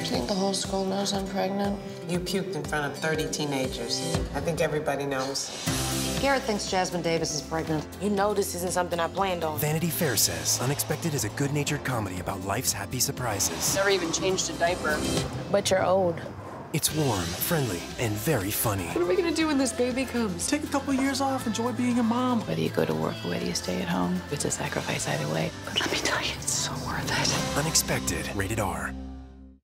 Do you think the whole school knows I'm pregnant? You puked in front of 30 teenagers. I think everybody knows. Garrett thinks Jasmine Davis is pregnant. You know this isn't something I planned on. Vanity Fair says Unexpected is a good-natured comedy about life's happy surprises. Never even changed a diaper. But you're old. It's warm, friendly, and very funny. What are we gonna do when this baby comes? Take a couple years off, enjoy being a mom. Whether you go to work or whether you stay at home, it's a sacrifice either way. But let me tell you, it's so worth it. Unexpected, rated R.